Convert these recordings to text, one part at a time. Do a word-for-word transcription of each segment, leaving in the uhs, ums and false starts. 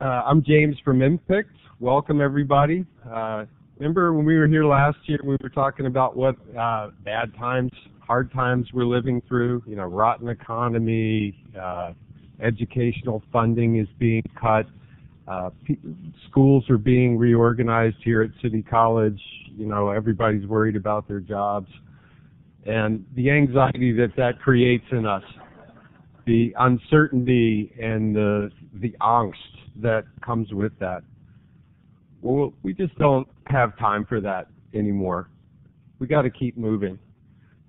Uh, I'm James from M P I C T. Welcome, everybody. Uh, remember when we were here last year, we were talking about what uh, bad times, hard times we're living through, you know, rotten economy, uh, educational funding is being cut, uh, p schools are being reorganized here at City College, you know, everybody's worried about their jobs, and the anxiety that that creates in us, the uncertainty and the, the angst that comes with that. Well, we just don't have time for that anymore. We got to keep moving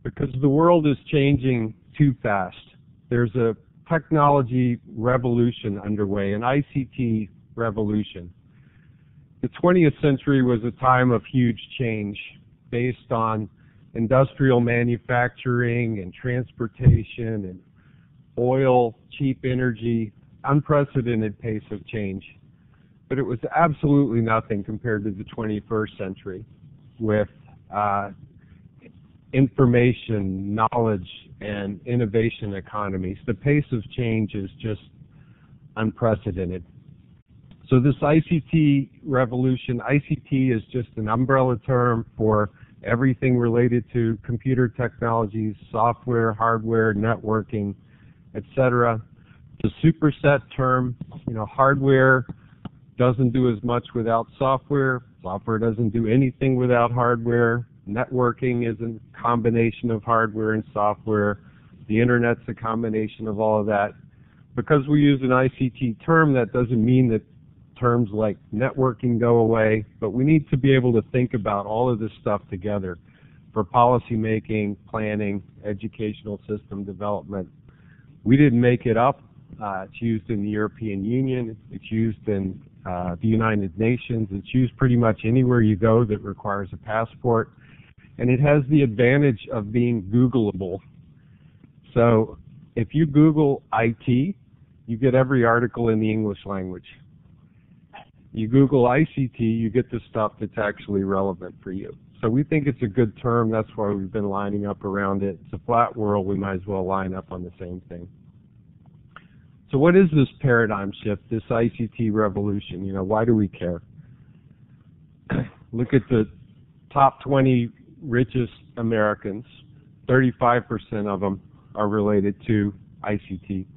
because the world is changing too fast. There's a technology revolution underway, an I C T revolution. The twentieth century was a time of huge change based on industrial manufacturing and transportation and oil, cheap energy, unprecedented pace of change. But it was absolutely nothing compared to the twenty-first century with uh, information, knowledge, and innovation economies. The pace of change is just unprecedented. So this I C T revolution, I C T is just an umbrella term for everything related to computer technologies, software, hardware, networking, et cetera. It's a superset term. You know, hardware doesn't do as much without software. Software doesn't do anything without hardware. Networking is a combination of hardware and software. The internet's a combination of all of that. Because we use an I C T term, that doesn't mean that terms like networking go away, but we need to be able to think about all of this stuff together for policy making, planning, educational system development. We didn't make it up. Uh, it's used in the European Union. It's used in Uh, the United Nations. It's used pretty much anywhere you go that requires a passport, and it has the advantage of being Googleable. So if you Google I T, you get every article in the English language. You Google I C T, you get the stuff that's actually relevant for you. So we think it's a good term. That's why we've been lining up around it. It's a flat world. We might as well line up on the same thing. So what is this paradigm shift, this I C T revolution? You know, why do we care? Look at the top twenty richest Americans. thirty-five percent of them are related to I C T.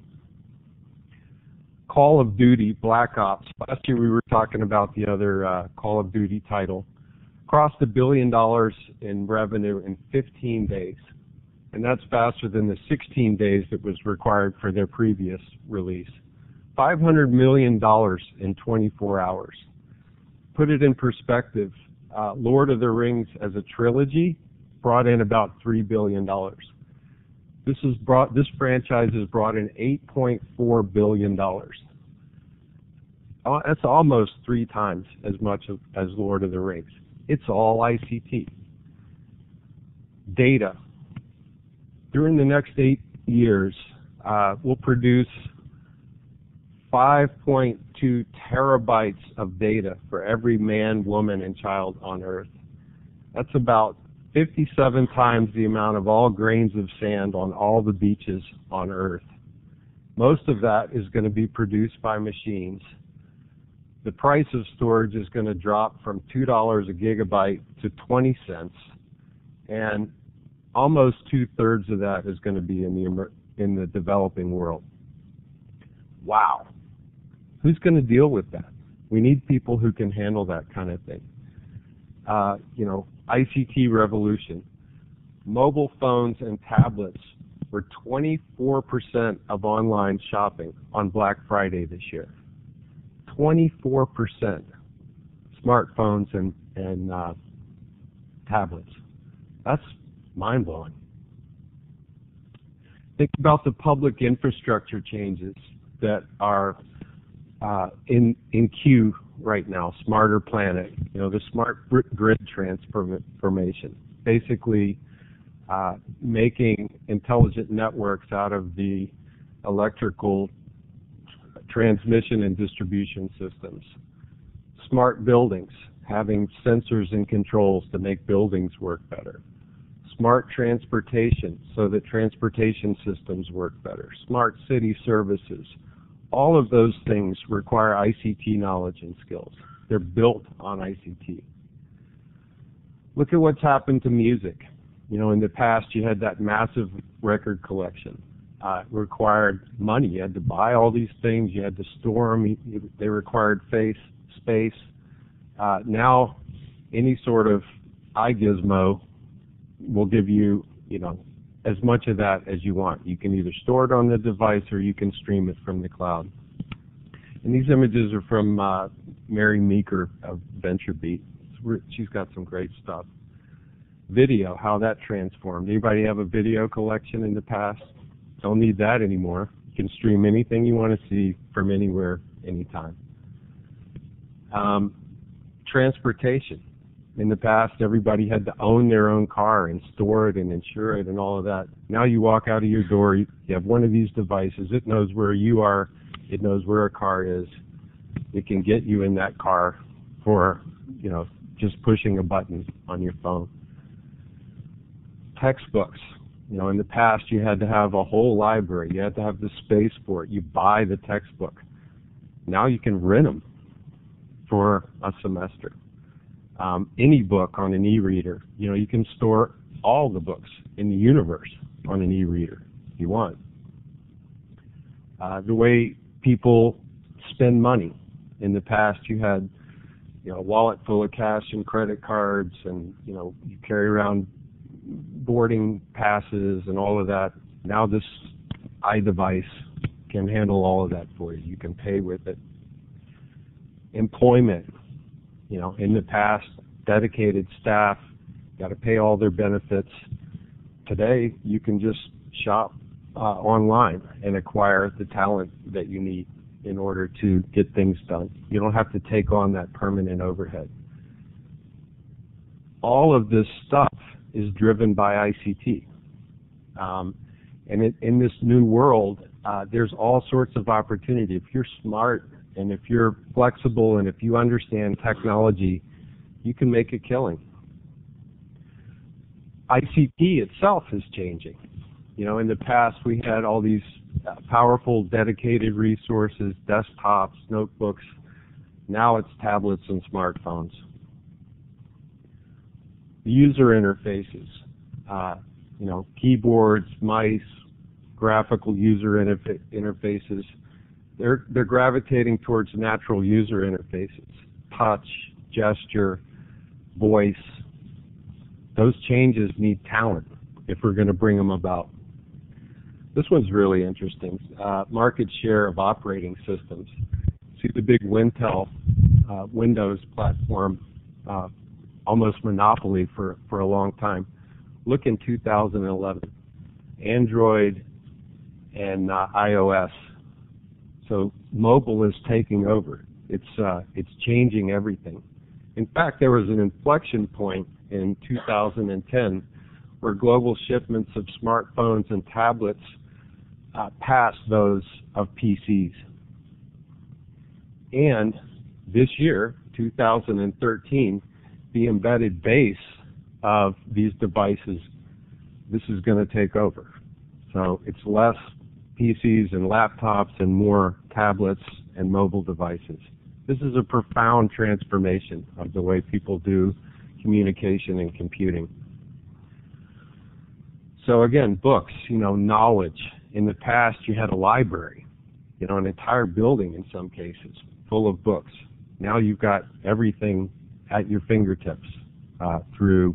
Call of Duty, Black Ops. Last year we were talking about the other uh, Call of Duty title. Crossed a billion dollars in revenue in fifteen days. And that's faster than the sixteen days that was required for their previous release. five hundred million dollars in twenty-four hours. Put it in perspective, uh, Lord of the Rings as a trilogy brought in about three billion dollars. This, is brought, this franchise has brought in eight point four billion dollars. That's almost three times as much as Lord of the Rings. It's all I C T. Data. During the next eight years, uh, we'll produce five point two terabytes of data for every man, woman, and child on Earth. That's about fifty-seven times the amount of all grains of sand on all the beaches on Earth. Most of that is going to be produced by machines. The price of storage is going to drop from two dollars a gigabyte to twenty cents. And almost two-thirds of that is going to be in the, in the developing world. Wow. Who's going to deal with that? We need people who can handle that kind of thing. Uh, you know, I C T revolution. Mobile phones and tablets were twenty-four percent of online shopping on Black Friday this year. twenty-four percent smartphones and, and uh, tablets. That's mind-blowing. Think about the public infrastructure changes that are uh, in in queue right now. Smarter planet, you know, the smart grid transformation, basically uh, making intelligent networks out of the electrical transmission and distribution systems. Smart buildings, having sensors and controls to make buildings work better. Smart transportation, so that transportation systems work better. Smart city services. all of those things require I C T knowledge and skills. They're built on I C T. Look at what's happened to music. You know, in the past, you had that massive record collection. Uh, it required money. You had to buy all these things. You had to store them. You, you, they required face, space. Uh, now, any sort of iGizmo will give you, you know, as much of that as you want. You can either store it on the device or you can stream it from the cloud. And these images are from uh, Mary Meeker of VentureBeat. She's got some great stuff. Video, how that transformed. Anybody have a video collection in the past? Don't need that anymore. You can stream anything you want to see from anywhere, anytime. Um, transportation. In the past, everybody had to own their own car and store it and insure it and all of that. Now you walk out of your door, you have one of these devices, it knows where you are, it knows where a car is, it can get you in that car for, you know, just pushing a button on your phone. Textbooks. You know, in the past you had to have a whole library, you had to have the space for it, you buy the textbook. Now you can rent them for a semester. Um, any book on an e-reader. You know, you can store all the books in the universe on an e-reader if you want. Uh, the way people spend money. In the past, you had, you know, a wallet full of cash and credit cards, and, you know, you carry around boarding passes and all of that. Now this iDevice can handle all of that for you. You can pay with it. Employment. You know, in the past, dedicated staff, got to pay all their benefits. Today, you can just shop uh, online and acquire the talent that you need in order to get things done. You don't have to take on that permanent overhead. All of this stuff is driven by I C T. Um, and it, in this new world, uh, there's all sorts of opportunity. If you're smart, and if you're flexible, and if you understand technology, you can make a killing. I C T itself is changing. You know, in the past we had all these uh, powerful, dedicated resources, desktops, notebooks. Now it's tablets and smartphones. The user interfaces, uh, you know, keyboards, mice, graphical user interfa interfaces. They're, they're gravitating towards natural user interfaces, touch, gesture, voice. Those changes need talent if we're going to bring them about. This one's really interesting. Uh, market share of operating systems. See the big Wintel uh, Windows platform, uh, almost monopoly for, for a long time. Look in two thousand eleven, Android and uh, iOS. So mobile is taking over. It's uh, it's changing everything. In fact, there was an inflection point in two thousand ten where global shipments of smartphones and tablets uh, passed those of P Cs. And this year, two thousand thirteen, the embedded base of these devices, this is going to take over. So it's less P Cs and laptops and more tablets and mobile devices. This is a profound transformation of the way people do communication and computing. So again, books, you know, knowledge. In the past, you had a library, you know, an entire building in some cases full of books. Now you've got everything at your fingertips uh, through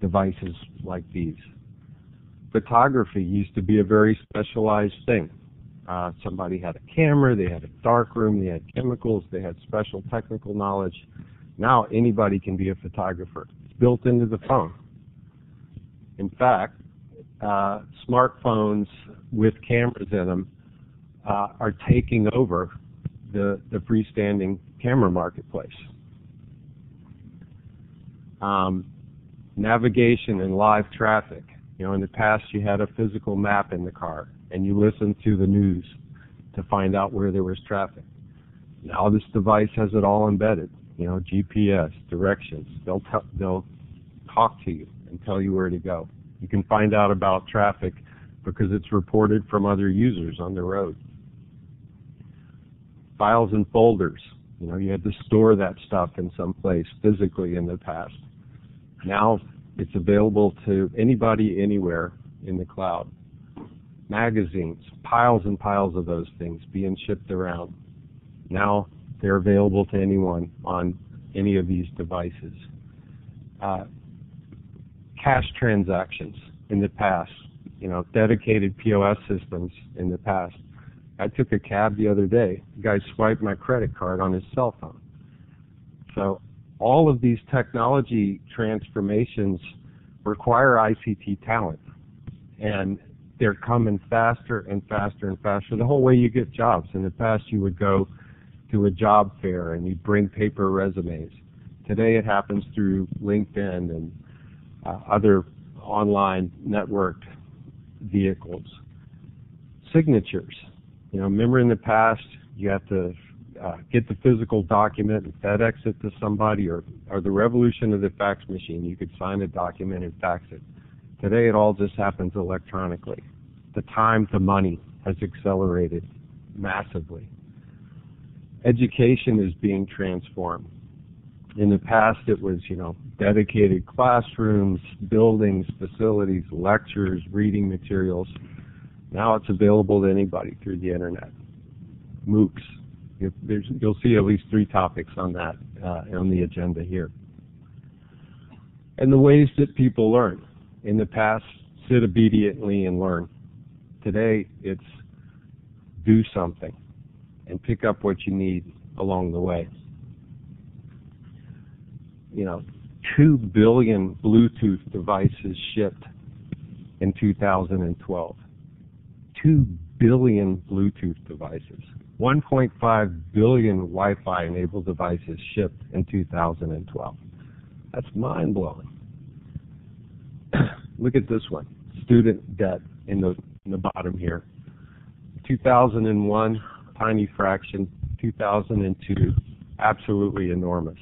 devices like these. Photography used to be a very specialized thing. Uh, somebody had a camera, they had a darkroom, they had chemicals, they had special technical knowledge. Now anybody can be a photographer. It's built into the phone. In fact, uh, smartphones with cameras in them uh, are taking over the, the freestanding camera marketplace. Um, navigation and live traffic. You know, in the past, you had a physical map in the car, and you listened to the news to find out where there was traffic. Now this device has it all embedded. You know, G P S, directions. They'll they'll talk to you and tell you where to go. You can find out about traffic because it's reported from other users on the road. files and folders. You know, you had to store that stuff in some place physically in the past. Now it's available to anybody, anywhere in the cloud. Magazines, piles and piles of those things being shipped around. Now they're available to anyone on any of these devices. Uh, cash transactions in the past, you know, dedicated P O S systems in the past. I took a cab the other day. The guy swiped my credit card on his cell phone. So all of these technology transformations require I C T talent, and they're coming faster and faster and faster. The whole way you get jobs. In the past, you would go to a job fair and you'd bring paper resumes. Today, it happens through LinkedIn and uh, other online networked vehicles. Signatures. You know, remember in the past, you have to uh, get the physical document and FedEx it to somebody, or, or the revolution of the fax machine. You could sign a document and fax it. Today, it all just happens electronically. The time to money has accelerated massively. Education is being transformed. In the past, it was, you know, dedicated classrooms, buildings, facilities, lectures, reading materials. Now it's available to anybody through the internet. MOOCs. You'll see at least three topics on that uh, on the agenda here. And the ways that people learn. In the past, sit obediently and learn. Today, it's do something and pick up what you need along the way. You know, two billion Bluetooth devices shipped in two thousand twelve. two billion Bluetooth devices, one point five billion Wi-Fi enabled devices shipped in two thousand twelve. That's mind-blowing. Look at this one, student debt in the, in the bottom here. two thousand one, tiny fraction. two thousand two, absolutely enormous.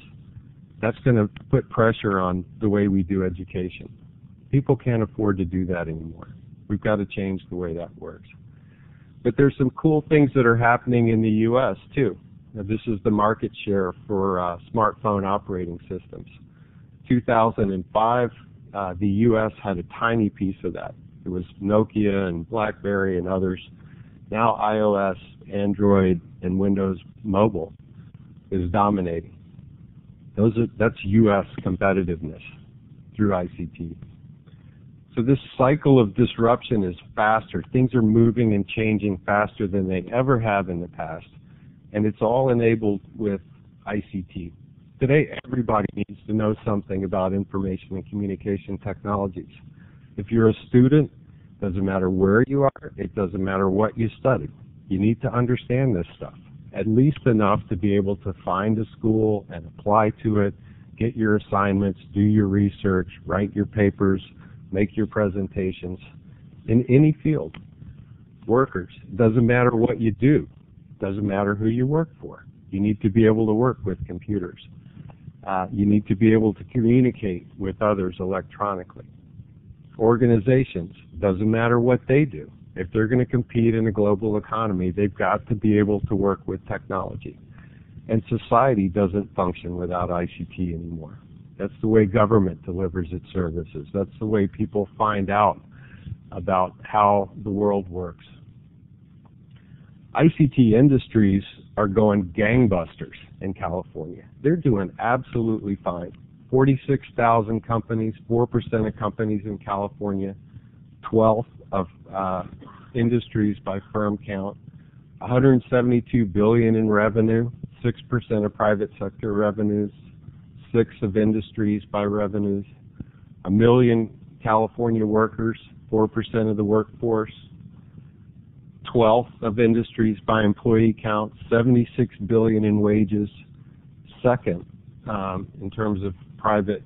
That's going to put pressure on the way we do education. People can't afford to do that anymore. We've got to change the way that works. But there's some cool things that are happening in the U S too. Now, this is the market share for uh, smartphone operating systems. two thousand five, uh, the U S had a tiny piece of that. It was Nokia and BlackBerry and others. Now iOS, Android, and Windows Mobile is dominating. Those are, that's U S competitiveness through I C T. So this cycle of disruption is faster. Things are moving and changing faster than they ever have in the past, and it's all enabled with I C T. Today, everybody needs to know something about information and communication technologies. If you're a student, it doesn't matter where you are, it doesn't matter what you study. You need to understand this stuff, at least enough to be able to find a school and apply to it, get your assignments, do your research, write your papers, make your presentations in any field. Workers, it doesn't matter what you do, it doesn't matter who you work for. You need to be able to work with computers. Uh, you need to be able to communicate with others electronically. Organizations, it doesn't matter what they do. If they're going to compete in a global economy, they've got to be able to work with technology. And society doesn't function without I C T anymore. That's the way government delivers its services. That's the way people find out about how the world works. I C T industries are going gangbusters in California. They're doing absolutely fine. forty-six thousand companies, four percent of companies in California, twelfth of uh, industries by firm count, one hundred seventy-two billion dollars in revenue, six percent of private sector revenues, six of industries by revenues, a million California workers, four percent of the workforce, twelfth of industries by employee count, seventy-six billion dollars in wages, second um, in terms of private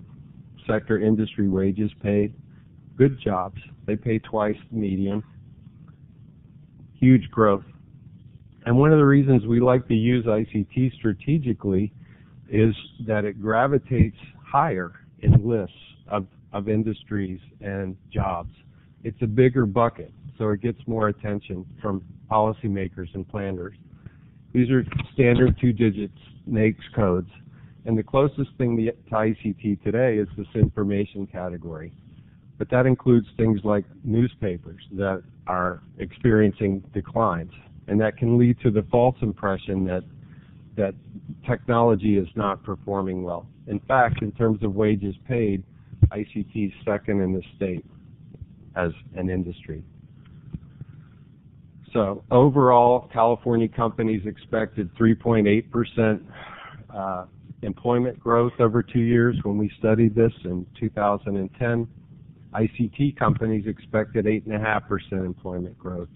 sector industry wages paid. Good jobs, they pay twice the median. Huge growth. And one of the reasons we like to use I C T strategically is that it gravitates higher in lists of, of industries and jobs. It's a bigger bucket, so it gets more attention from policymakers and planners. These are standard two digits NAICS codes. And the closest thing to I C T today is this information category. But that includes things like newspapers that are experiencing declines. And that can lead to the false impression that that technology is not performing well. In fact, in terms of wages paid, I C T is second in the state as an industry. So overall, California companies expected three point eight percent uh, employment growth over two years when we studied this in two thousand ten. I C T companies expected eight point five percent employment growth.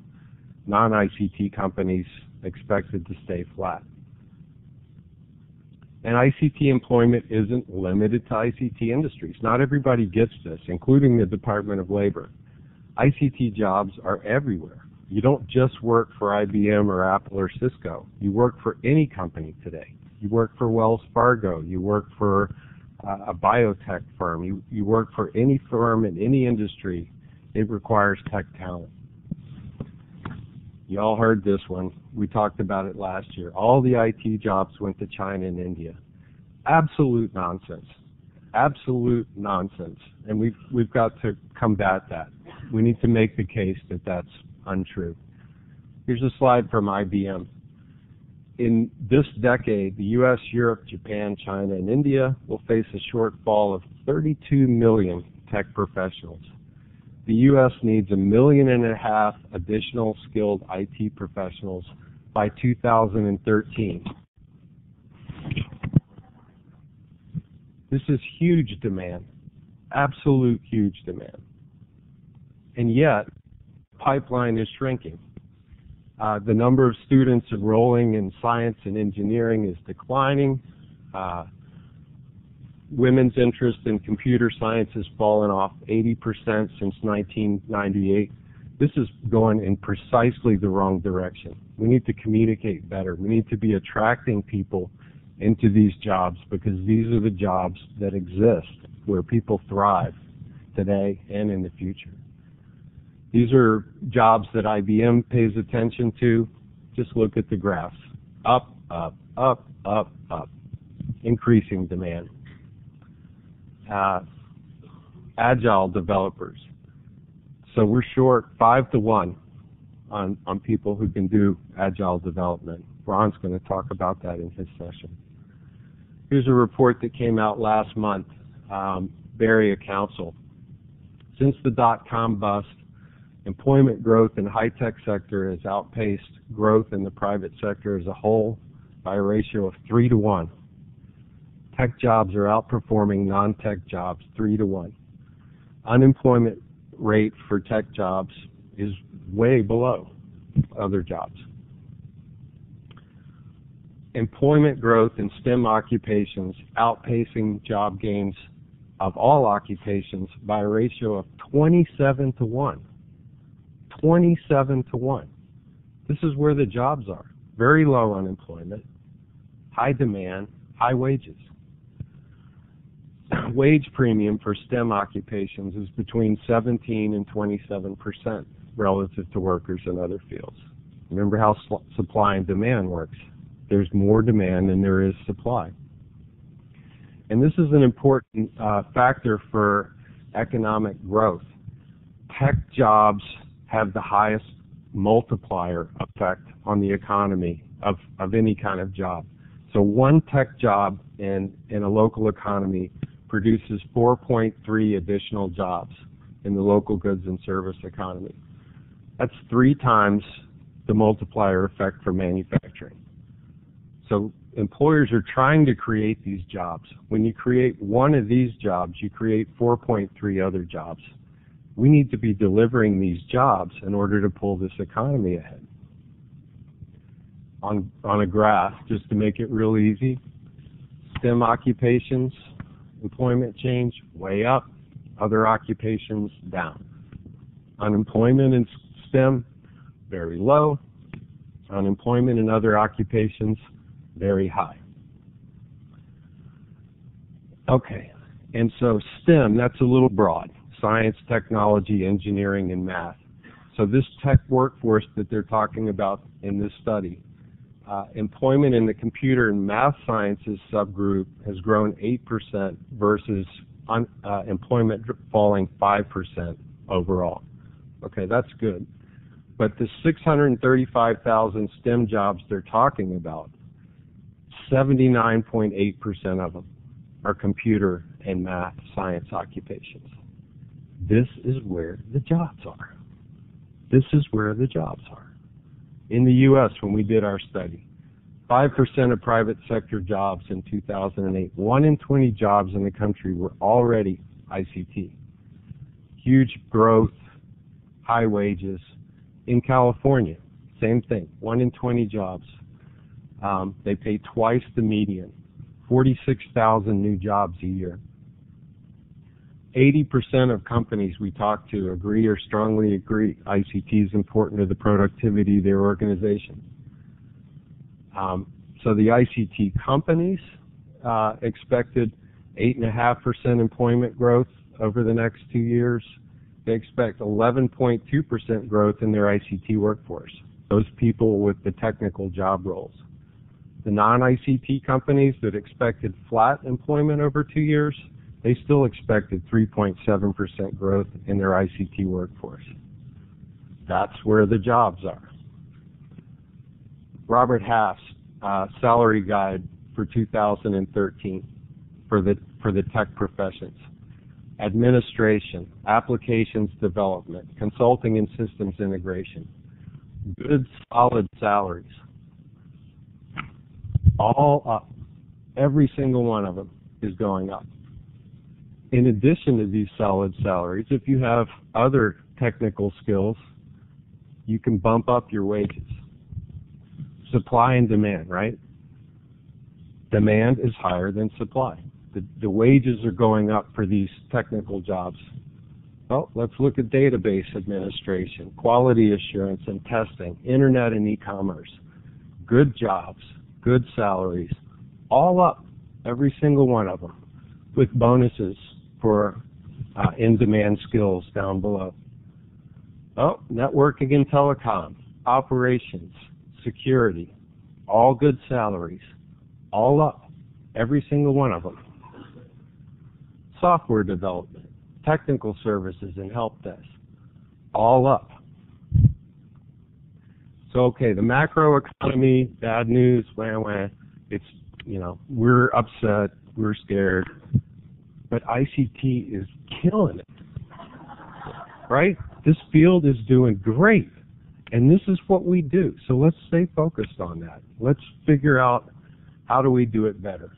Non-I C T companies expected to stay flat. And I C T employment isn't limited to I C T industries. Not everybody gets this, including the Department of Labor. I C T jobs are everywhere. You don't just work for I B M or Apple or Cisco. You work for any company today. You work for Wells Fargo. You work for uh, a biotech firm. You, you work for any firm in any industry. It requires tech talent. You all heard this one. We talked about it last year. All the I T jobs went to China and India. Absolute nonsense. Absolute nonsense. And we've, we've got to combat that. We need to make the case that that's untrue. Here's a slide from I B M. In this decade, the U S, Europe, Japan, China, and India will face a shortfall of thirty-two million tech professionals. The U S needs a million and a half additional skilled I T professionals by two thousand thirteen. This is huge demand, absolute huge demand. And yet, pipeline is shrinking. Uh, the number of students enrolling in science and engineering is declining. Uh, Women's interest in computer science has fallen off eighty percent since nineteen ninety-eight. This is going in precisely the wrong direction. We need to communicate better. We need to be attracting people into these jobs because these are the jobs that exist where people thrive today and in the future. These are jobs that I B M pays attention to. Just look at the graphs. Up, up, up, up, up. Increasing demand. Uh, agile developers. So we're short five to one on, on people who can do agile development. Ron's going to talk about that in his session. Here's a report that came out last month, um, Bay Area Council. Since the dot-com bust, employment growth in high-tech sector has outpaced growth in the private sector as a whole by a ratio of three to one. Tech jobs are outperforming non-tech jobs three to one. Unemployment rate for tech jobs is way below other jobs. Employment growth in STEM occupations outpacing job gains of all occupations by a ratio of twenty-seven to one. twenty-seven to one. This is where the jobs are. Very low unemployment, high demand, high wages. Wage premium for STEM occupations is between seventeen and twenty-seven percent relative to workers in other fields. Remember how supply and demand works. There's more demand than there is supply. And this is an important uh, factor for economic growth. Tech jobs have the highest multiplier effect on the economy of, of any kind of job. So one tech job in, in a local economy produces four point three additional jobs in the local goods and service economy. That's three times the multiplier effect for manufacturing. So employers are trying to create these jobs. When you create one of these jobs, you create four point three other jobs. We need to be delivering these jobs in order to pull this economy ahead. On, on a graph, just to make it real easy, STEM occupations, employment change, way up, other occupations, down. Unemployment in STEM, very low. Unemployment in other occupations, very high. Okay, and so STEM, that's a little broad. Science, technology, engineering, and math. So this tech workforce that they're talking about in this study Uh, employment in the computer and math sciences subgroup has grown eight percent versus un, uh, employment falling five percent overall. Okay, that's good. But the six hundred thirty-five thousand STEM jobs they're talking about, seventy-nine point eight percent of them are computer and math science occupations. This is where the jobs are. This is where the jobs are. In the U S, when we did our study, five percent of private sector jobs in two thousand eight, one in twenty jobs in the country were already I C T. Huge growth, high wages. In California, same thing, one in twenty jobs. Um, they pay twice the median, forty-six thousand new jobs a year. eighty percent of companies we talk to agree or strongly agree I C T is important to the productivity of their organization. Um, so the I C T companies uh, expected eight point five percent employment growth over the next two years. They expect eleven point two percent growth in their I C T workforce, those people with the technical job roles. The non I C T companies that expected flat employment over two years, they still expected three point seven percent growth in their I C T workforce. That's where the jobs are. Robert Half's uh, salary guide for two thousand thirteen for the, for the tech professions. Administration, applications development, consulting and systems integration, good solid salaries, all up. Every single one of them is going up. In addition to these solid salaries, if you have other technical skills, you can bump up your wages. Supply and demand, right? Demand is higher than supply. The, the wages are going up for these technical jobs. Well, let's look at database administration, quality assurance and testing, internet and e-commerce. Good jobs, good salaries, all up, every single one of them, with bonuses for uh, in-demand skills down below. Oh, networking and telecom, operations, security, all good salaries, all up, every single one of them. Software development, technical services and help desk, all up. So okay, the macro economy, bad news, wah, wah. It's, you know, we're upset, we're scared, but I C T is killing it, right? This field is doing great, and this is what we do. So let's stay focused on that. Let's figure out how do we do it better.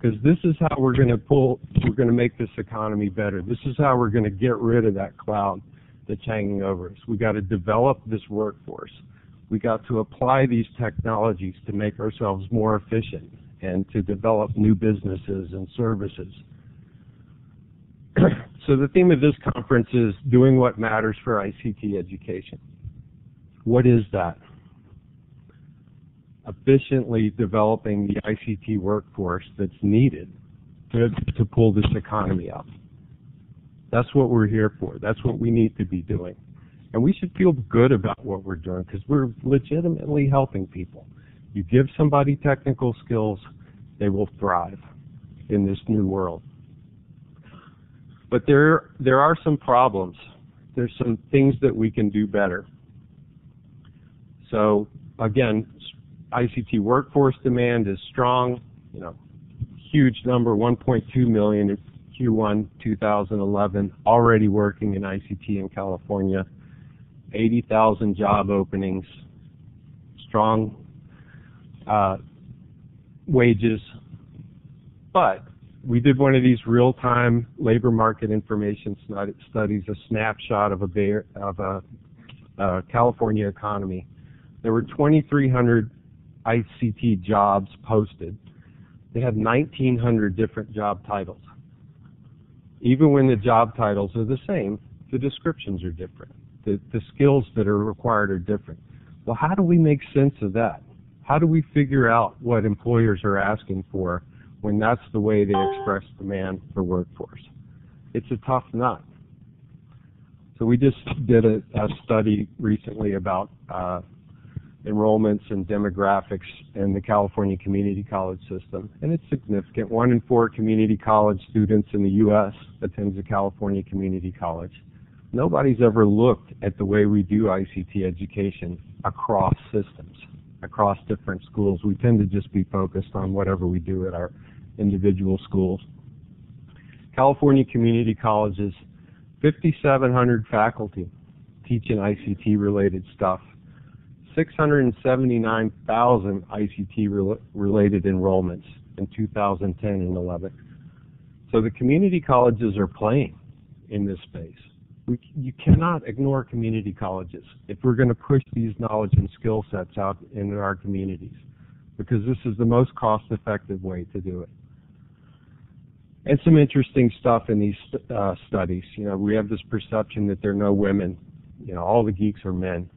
Because this is how we're going to pull, we're going to make this economy better. This is how we're going to get rid of that cloud that's hanging over us. We got to develop this workforce. We got to apply these technologies to make ourselves more efficient and to develop new businesses and services. So the theme of this conference is doing what matters for I C T education. What is that? Efficiently developing the I C T workforce that's needed to, to pull this economy up. That's what we're here for. That's what we need to be doing. And we should feel good about what we're doing because we're legitimately helping people. You give somebody technical skills, they will thrive in this new world. But there, there are some problems. There's some things that we can do better. So again, I C T workforce demand is strong, you know, huge number, one point two million in Q one two thousand eleven already working in I C T in California, eighty thousand job openings, strong uh, wages. But we did one of these real-time labor market information studies, a snapshot of a, Bay, of a uh, California economy. There were twenty-three hundred I C T jobs posted. They had nineteen hundred different job titles. Even when the job titles are the same, the descriptions are different. The, the skills that are required are different. Well, how do we make sense of that? How do we figure out what employers are asking for when that's the way they express demand for workforce? It's a tough nut. So we just did a, a study recently about uh, enrollments and demographics in the California community college system, and it's significant. One in four community college students in the U S attends a California community college. Nobody's ever looked at the way we do I C T education across systems, across different schools. We tend to just be focused on whatever we do at our individual schools. California community colleges, fifty-seven hundred faculty teaching I C T-related stuff, six hundred seventy-nine thousand I C T-related enrollments in two thousand ten and eleven. So the community colleges are playing in this space. We, you cannot ignore community colleges if we're going to push these knowledge and skill sets out in our communities, because this is the most cost-effective way to do it. And some interesting stuff in these uh, studies. You know, we have this perception that there are no women. You know, all the geeks are men.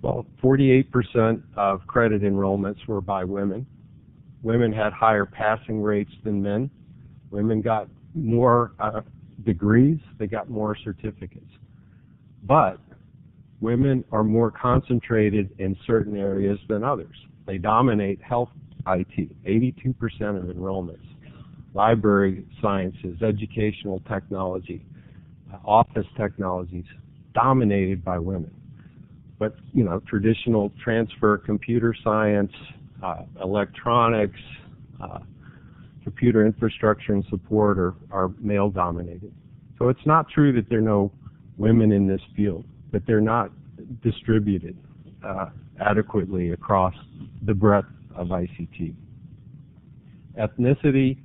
Well, forty-eight percent of credit enrollments were by women. Women had higher passing rates than men. Women got more uh, degrees, they got more certificates. But women are more concentrated in certain areas than others. They dominate health I T, eighty-two percent of enrollments, library sciences, educational technology, office technologies, dominated by women. But, you know, traditional transfer, computer science, uh, electronics, uh, computer infrastructure and support are, are male-dominated. So it's not true that there are no women in this field, but they're not distributed uh, adequately across the breadth of I C T. Ethnicity,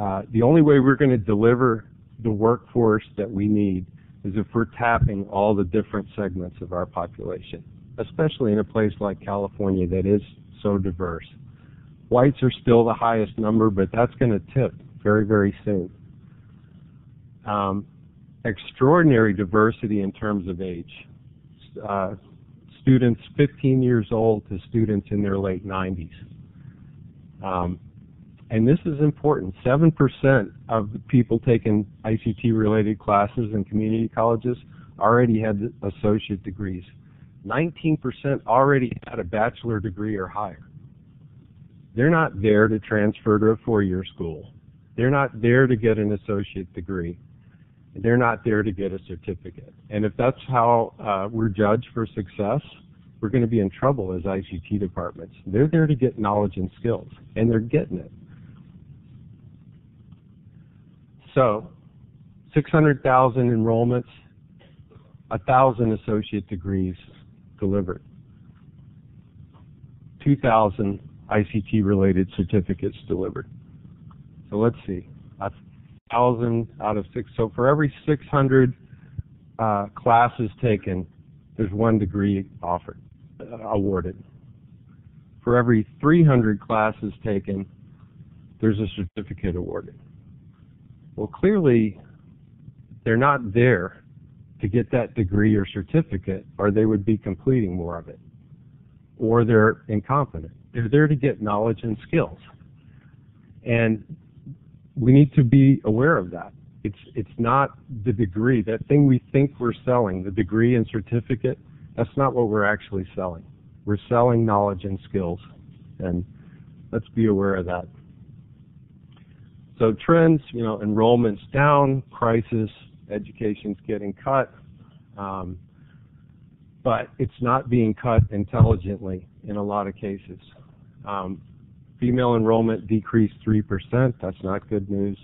uh, the only way we're going to deliver the workforce that we need is if we're tapping all the different segments of our population, especially in a place like California that is so diverse. Whites are still the highest number, but that's going to tip very, very soon. Um, extraordinary diversity in terms of age. Uh, students fifteen years old to students in their late nineties. Um, And this is important. Seven percent of the people taking I C T-related classes in community colleges already had associate degrees. Nineteen percent already had a bachelor degree or higher. They're not there to transfer to a four-year school. They're not there to get an associate degree. They're not there to get a certificate. And if that's how uh, we're judged for success, we're going to be in trouble as I C T departments. They're there to get knowledge and skills, and they're getting it. So, six hundred thousand enrollments, one thousand associate degrees delivered, two thousand I C T-related certificates delivered. So let's see, one thousand out of six. So for every six hundred uh, classes taken, there's one degree offered, uh, awarded. For every three hundred classes taken, there's a certificate awarded. Well, clearly, they're not there to get that degree or certificate, or they would be completing more of it, or they're incompetent. They're there to get knowledge and skills, and we need to be aware of that. It's, it's not the degree, that thing we think we're selling, the degree and certificate, that's not what we're actually selling. We're selling knowledge and skills, and let's be aware of that. So trends, you know, enrollment's down, crisis, education's getting cut, um, but it's not being cut intelligently in a lot of cases. Um, female enrollment decreased three percent, that's not good news.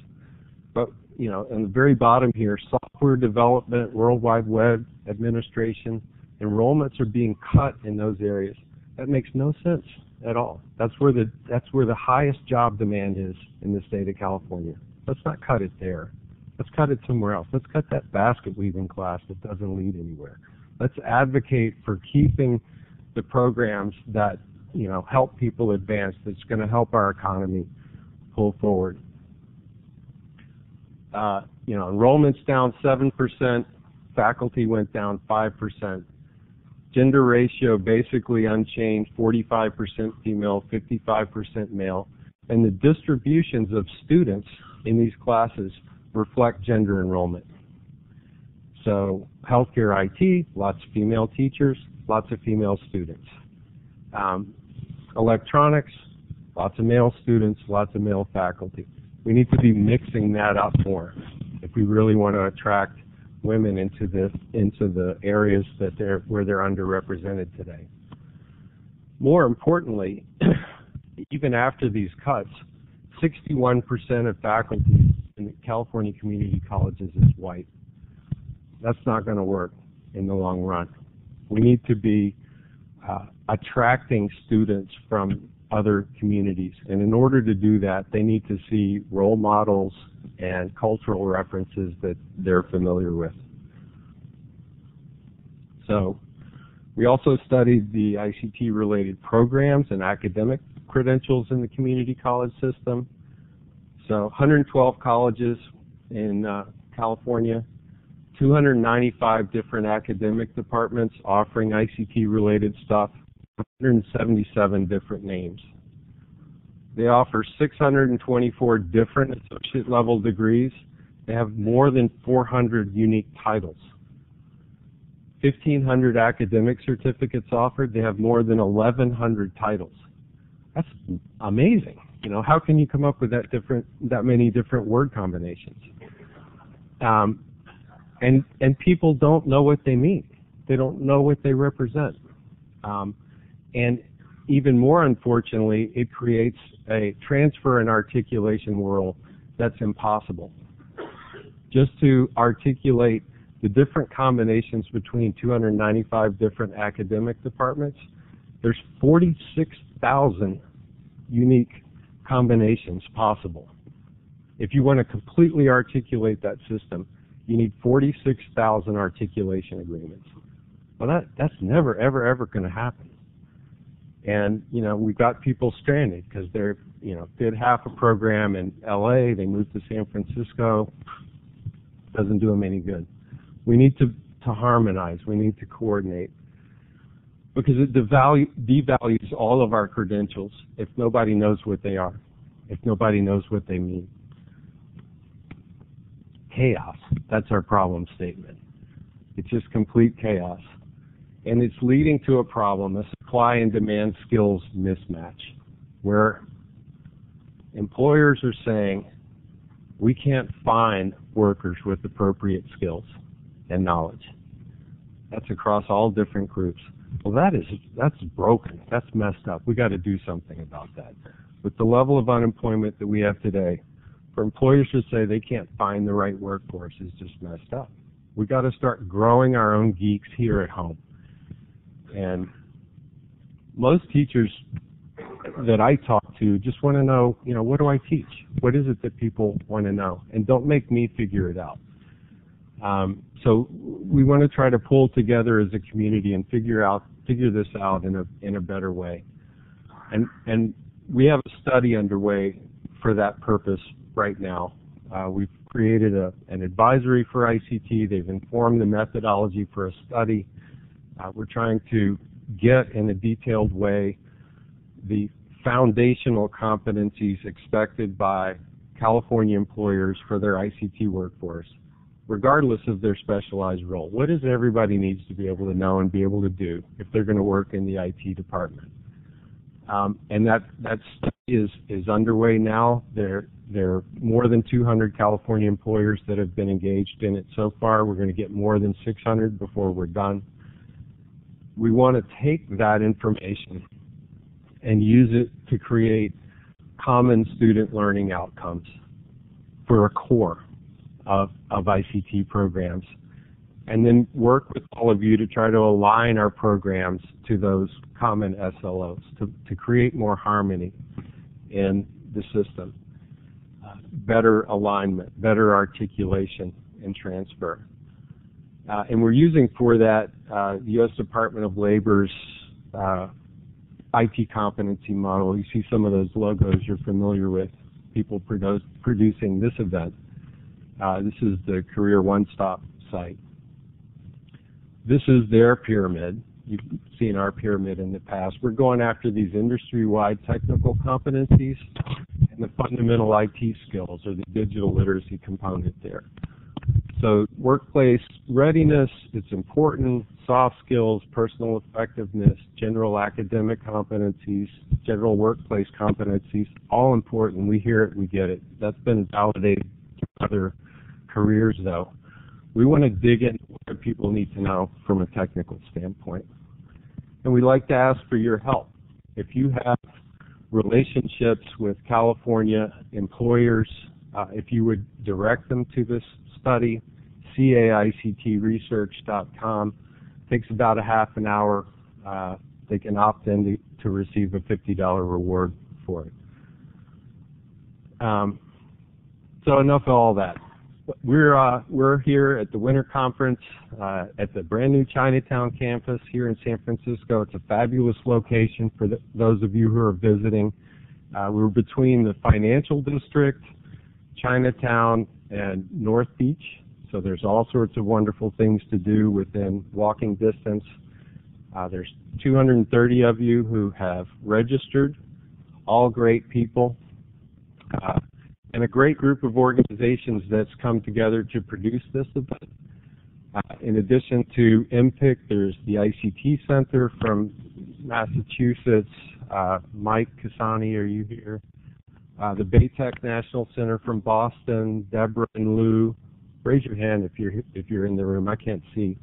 But, you know, in the very bottom here, software development, World Wide Web, administration, enrollments are being cut in those areas. That makes no sense at all. That's where the that's where the highest job demand is in the state of California. Let's not cut it there. Let's cut it somewhere else. Let's cut that basket weaving class that doesn't lead anywhere. Let's advocate for keeping the programs that, you know, help people advance, that's going to help our economy pull forward. Uh, you know, enrollment's down seven percent, faculty went down five percent. Gender ratio basically unchanged, forty-five percent female, fifty-five percent male, and the distributions of students in these classes reflect gender enrollment. So healthcare I T, lots of female teachers, lots of female students. Um, electronics, lots of male students, lots of male faculty. We need to be mixing that up more if we really want to attract women into the into the areas that they're where they're underrepresented today. More importantly, even after these cuts, sixty-one percent of faculty in the California community colleges is white. That's not going to work in the long run. We need to be uh, attracting students from other communities, and in order to do that, they need to see role models and cultural references that they're familiar with. So we also studied the I C T related programs and academic credentials in the community college system. So one hundred twelve colleges in uh, California, two hundred ninety-five different academic departments offering I C T related stuff, one hundred seventy-seven different names. They offer six hundred twenty-four different associate level degrees. They have more than four hundred unique titles. fifteen hundred academic certificates offered. They have more than eleven hundred titles. That's amazing. You know, how can you come up with that different, that many different word combinations? Um, and and people don't know what they mean. They don't know what they represent. Um, and even more unfortunately, it creates a transfer and articulation world that's impossible. Just to articulate the different combinations between two hundred ninety-five different academic departments, there's forty-six thousand unique combinations possible. If you want to completely articulate that system, you need forty-six thousand articulation agreements. Well, that, that's never, ever, ever going to happen. And, you know, we got people stranded because they're, you know, did half a program in L A, they moved to San Francisco, doesn't do them any good. We need to, to harmonize, we need to coordinate, because it devalue, devalues all of our credentials if nobody knows what they are, if nobody knows what they mean. Chaos, that's our problem statement. It's just complete chaos. And it's leading to a problem, a supply and demand skills mismatch, where employers are saying, we can't find workers with appropriate skills and knowledge. That's across all different groups. Well, that is, that's broken. That's messed up. We got to do something about that. With the level of unemployment that we have today, for employers to say they can't find the right workforce is just messed up. We got to start growing our own geeks here at home. And most teachers that I talk to just want to know, you know, what do I teach? What is it that people want to know? And don't make me figure it out. Um, so we want to try to pull together as a community and figure out, figure this out in a in a better way. And and we have a study underway for that purpose right now. Uh, we've created a, an advisory for I C T. They've informed the methodology for a study. Uh, we're trying to get, in a detailed way, the foundational competencies expected by California employers for their I C T workforce, regardless of their specialized role. What is it everybody needs to be able to know and be able to do if they're going to work in the I T department? Um, and that, that study is, is underway now. There, there are more than two hundred California employers that have been engaged in it so far. We're going to get more than six hundred before we're done. We want to take that information and use it to create common student learning outcomes for a core of, of I C T programs, and then work with all of you to try to align our programs to those common S L Os to, to create more harmony in the system, uh, better alignment, better articulation and transfer. Uh, and we're using for that uh, the U S Department of Labor's uh, I T competency model. You see some of those logos you're familiar with, people produ producing this event. Uh, this is the Career One Stop site. This is their pyramid. You've seen our pyramid in the past. We're going after these industry-wide technical competencies, and the fundamental I T skills or the digital literacy component there. So workplace readiness, it's important, soft skills, personal effectiveness, general academic competencies, general workplace competencies, all important. We hear it, we get it. That's been validated in other careers, though. We want to dig into what people need to know from a technical standpoint. And we like to ask for your help. If you have relationships with California employers, uh, if you would direct them to this study, C A I C T research dot com. Takes about a half an hour. Uh, they can opt in to, to receive a fifty dollar reward for it. Um, so enough of all that. We're uh, we're here at the Winter Conference uh, at the brand new Chinatown campus here in San Francisco. It's a fabulous location for the, those of you who are visiting. Uh, we're between the Financial District, Chinatown, and North Beach. So there's all sorts of wonderful things to do within walking distance. Uh, there's two hundred thirty of you who have registered, all great people, uh, and a great group of organizations that's come together to produce this event. Uh, in addition to M P I C T, there's the I C T Center from Massachusetts. Uh, Mike Kasani, are you here? Uh, the Baytech National Center from Boston, Deborah and Lou. Raise your hand if you're if you're in the room. I can't see.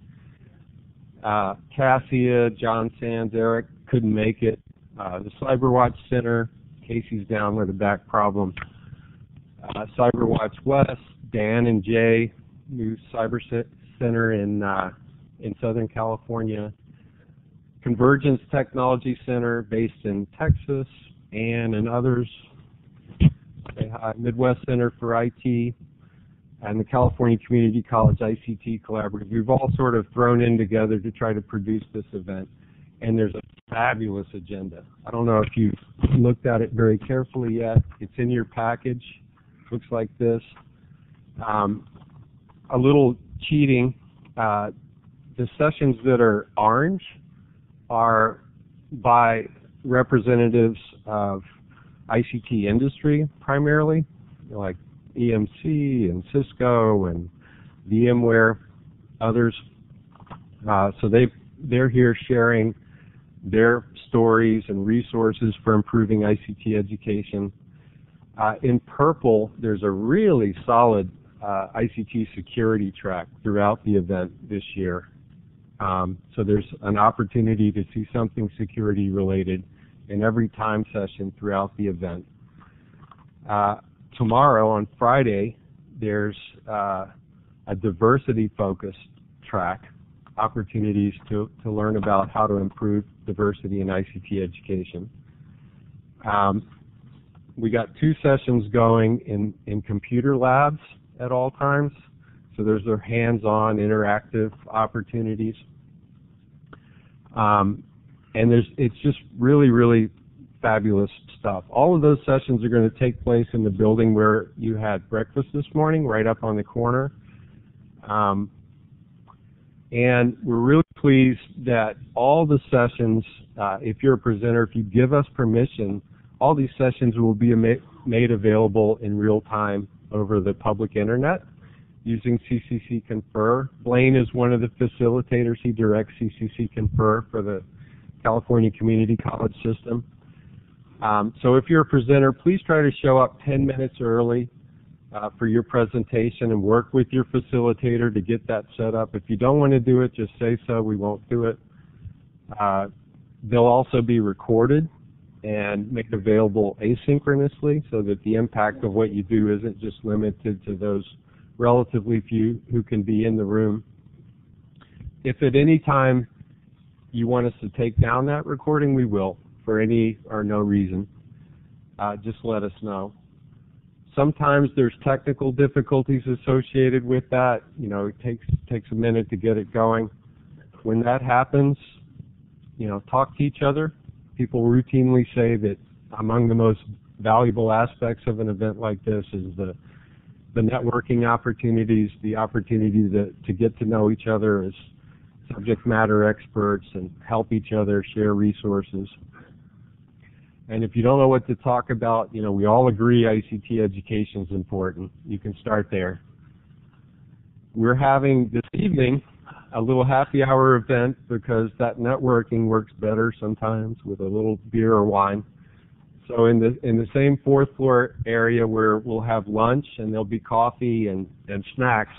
Uh, Cassia, John Sands, Eric couldn't make it. Uh, the CyberWatch Center, Casey's down with a back problem. Uh, CyberWatch West, Dan and Jay, new cyber center in uh, in Southern California. Convergence Technology Center, based in Texas, and and others. Midwest Center for I T. And the California Community College I C T Collaborative. We've all sort of thrown in together to try to produce this event, and there's a fabulous agenda. I don't know if you've looked at it very carefully yet. It's in your package. Looks like this. Um, a little cheating. Uh, the sessions that are orange are by representatives of I C T industry primarily, like E M C and Cisco and VMware, others. Uh, so they they're here sharing their stories and resources for improving I C T education. Uh, in purple, there's a really solid uh, I C T security track throughout the event this year. Um, so there's an opportunity to see something security related in every time session throughout the event. Uh, Tomorrow, on Friday, there's uh, a diversity-focused track, opportunities to, to learn about how to improve diversity in I C T education. Um, we got two sessions going in, in computer labs at all times, so there's their hands-on interactive opportunities. Um, and there's it's just really, really fabulous stuff. All of those sessions are going to take place in the building where you had breakfast this morning, right up on the corner. Um, and we're really pleased that all the sessions, uh, if you're a presenter, if you give us permission, all these sessions will be made available in real time over the public internet using C C C Confer. Blaine is one of the facilitators. He directs C C C Confer for the California Community College System. Um, so if you're a presenter, please try to show up ten minutes early uh, for your presentation and work with your facilitator to get that set up. If you don't want to do it, just say so. We won't do it. Uh, they'll also be recorded and made available asynchronously so that the impact of what you do isn't just limited to those relatively few who can be in the room. If at any time you want us to take down that recording, we will. For any or no reason, uh, just let us know. Sometimes there's technical difficulties associated with that. You know, it takes takes a minute to get it going. When that happens, you know, talk to each other. People routinely say that among the most valuable aspects of an event like this is the the networking opportunities, the opportunity to to get to know each other as subject matter experts and help each other share resources. And if you don't know what to talk about, you know, we all agree I C T education is important. You can start there. we're having this evening a little happy hour event because that networking works better sometimes with a little beer or wine. So in the in the same fourth floor area where we'll have lunch and there'll be coffee and, and snacks,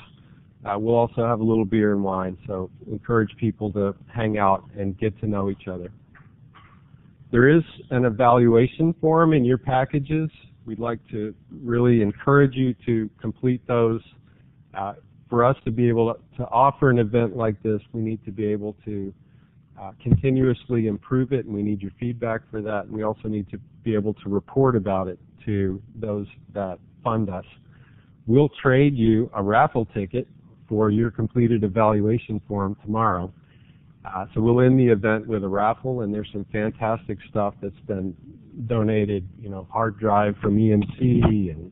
uh, we'll also have a little beer and wine. So encourage people to hang out and get to know each other. There is an evaluation form in your packages. We'd like to really encourage you to complete those. Uh, for us to be able to offer an event like this, we need to be able to uh, continuously improve it, and we need your feedback for that. And we also need to be able to report about it to those that fund us. We'll trade you a raffle ticket for your completed evaluation form tomorrow. Uh, so we'll end the event with a raffle, and there's some fantastic stuff that's been donated, you know, hard drive from E M C and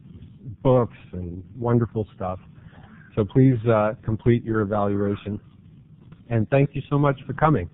books and wonderful stuff. So please uh, complete your evaluation. And thank you so much for coming.